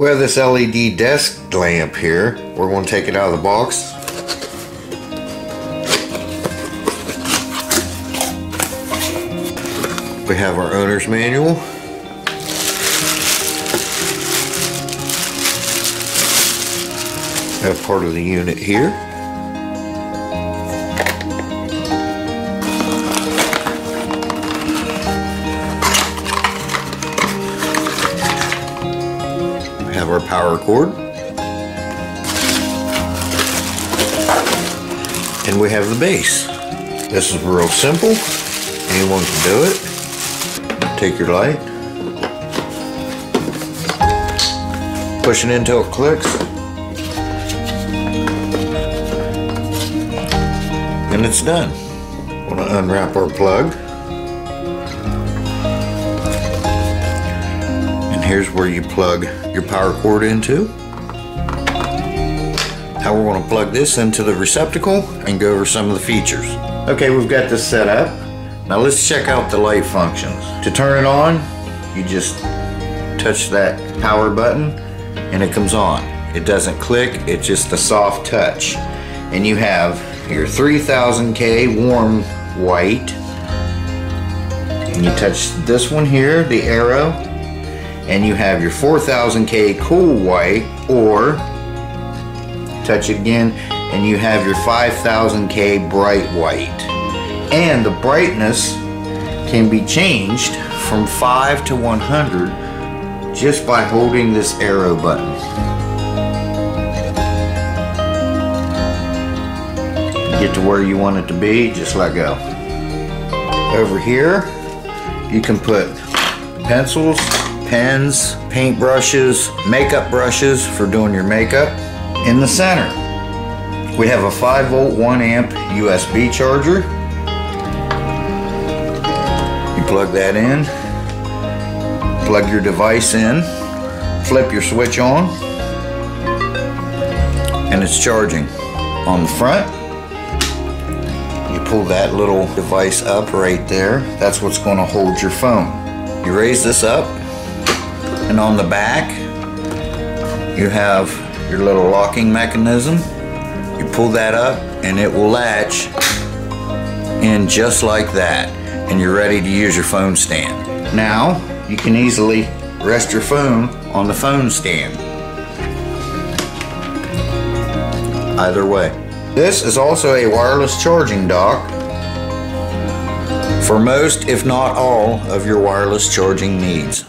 Well, this LED desk lamp here, we're going to take it out of the box. We have our owner's manual. We have part of the unit here. We have our power cord. And we have the base. This is real simple. Anyone can do it. Take your light, push it in until it clicks, and it's done. We're going to unwrap our plug, and here's where you plug your power cord into. Now we're going to plug this into the receptacle and go over some of the features. Okay, we've got this set up. Now let's check out the light functions. To turn it on, you just touch that power button and it comes on. It doesn't click, it's just a soft touch. And you have your 3000K warm white. And you touch this one here, the arrow, and you have your 4000K cool white, or touch it again, and you have your 5000K bright white. And the brightness can be changed from 5 to 100 just by holding this arrow button. Get to where you want it to be, just let go. Over here, you can put pencils, pens, paint brushes, makeup brushes for doing your makeup. In the center, we have a 5-volt, 1-amp USB charger. Plug that in, plug your device in, flip your switch on, and it's charging. On the front, you pull that little device up right there. That's what's going to hold your phone. You raise this up, and on the back, you have your little locking mechanism. You pull that up, and it will latch in just like that. And you're ready to use your phone stand. Now, you can easily rest your phone on the phone stand. Either way. This is also a wireless charging dock for most, if not all, of your wireless charging needs.